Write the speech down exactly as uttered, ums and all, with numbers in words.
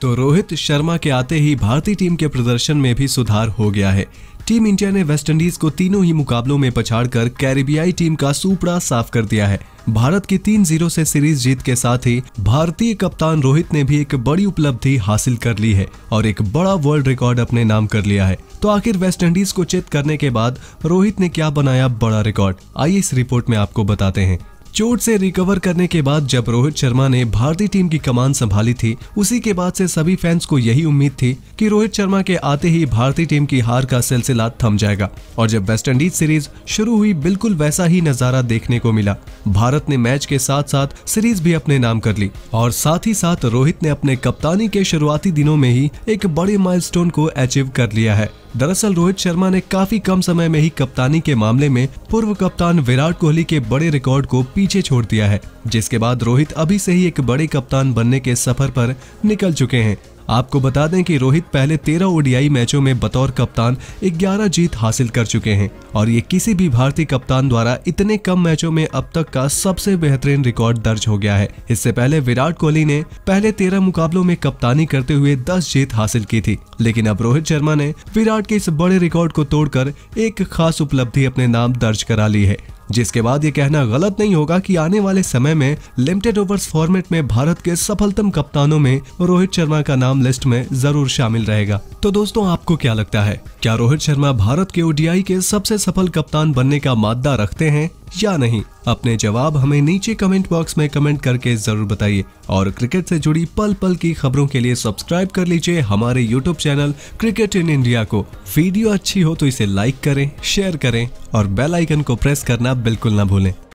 तो रोहित शर्मा के आते ही भारतीय टीम के प्रदर्शन में भी सुधार हो गया है। टीम इंडिया ने वेस्टइंडीज को तीनों ही मुकाबलों में पछाड़कर कैरिबियाई टीम का सूपड़ा साफ कर दिया है। भारत की तीन जीरो से सीरीज जीत के साथ ही भारतीय कप्तान रोहित ने भी एक बड़ी उपलब्धि हासिल कर ली है और एक बड़ा वर्ल्ड रिकॉर्ड अपने नाम कर लिया है। तो आखिर वेस्टइंडीज को चेत करने के बाद रोहित ने क्या बनाया बड़ा रिकॉर्ड, आइए इस रिपोर्ट में आपको बताते हैं। चोट से रिकवर करने के बाद जब रोहित शर्मा ने भारतीय टीम की कमान संभाली थी, उसी के बाद से सभी फैंस को यही उम्मीद थी कि रोहित शर्मा के आते ही भारतीय टीम की हार का सिलसिला थम जाएगा। और जब वेस्टइंडीज सीरीज शुरू हुई, बिल्कुल वैसा ही नजारा देखने को मिला। भारत ने मैच के साथ साथ सीरीज भी अपने नाम कर ली और साथ ही साथ रोहित ने अपने कप्तानी के शुरुआती दिनों में ही एक बड़े माइलस्टोन को अचीव कर लिया है। दरअसल रोहित शर्मा ने काफी कम समय में ही कप्तानी के मामले में पूर्व कप्तान विराट कोहली के बड़े रिकॉर्ड को पीछे छोड़ दिया है, जिसके बाद रोहित अभी से ही एक बड़े कप्तान बनने के सफर पर निकल चुके हैं। आपको बता दें कि रोहित पहले तेरह ओडीआई मैचों में बतौर कप्तान ग्यारह जीत हासिल कर चुके हैं और ये किसी भी भारतीय कप्तान द्वारा इतने कम मैचों में अब तक का सबसे बेहतरीन रिकॉर्ड दर्ज हो गया है। इससे पहले विराट कोहली ने पहले तेरह मुकाबलों में कप्तानी करते हुए दस जीत हासिल की थी, लेकिन अब रोहित शर्मा ने विराट के इस बड़े रिकॉर्ड को तोड़कर एक खास उपलब्धि अपने नाम दर्ज करा ली है, जिसके बाद ये कहना गलत नहीं होगा कि आने वाले समय में लिमिटेड ओवर्स फॉर्मेट में भारत के सफलतम कप्तानों में रोहित शर्मा का नाम लिस्ट में जरूर शामिल रहेगा। तो दोस्तों, आपको क्या लगता है, क्या रोहित शर्मा भारत के ओडीआई के सबसे सफल कप्तान बनने का मादा रखते हैं या नहीं? अपने जवाब हमें नीचे कमेंट बॉक्स में कमेंट करके जरूर बताइए और क्रिकेट से जुड़ी पल पल की खबरों के लिए सब्सक्राइब कर लीजिए हमारे YouTube channel cricket in India को। वीडियो अच्छी हो तो इसे लाइक करें, शेयर करें और बेल आइकन को प्रेस करना बिल्कुल ना भूलें।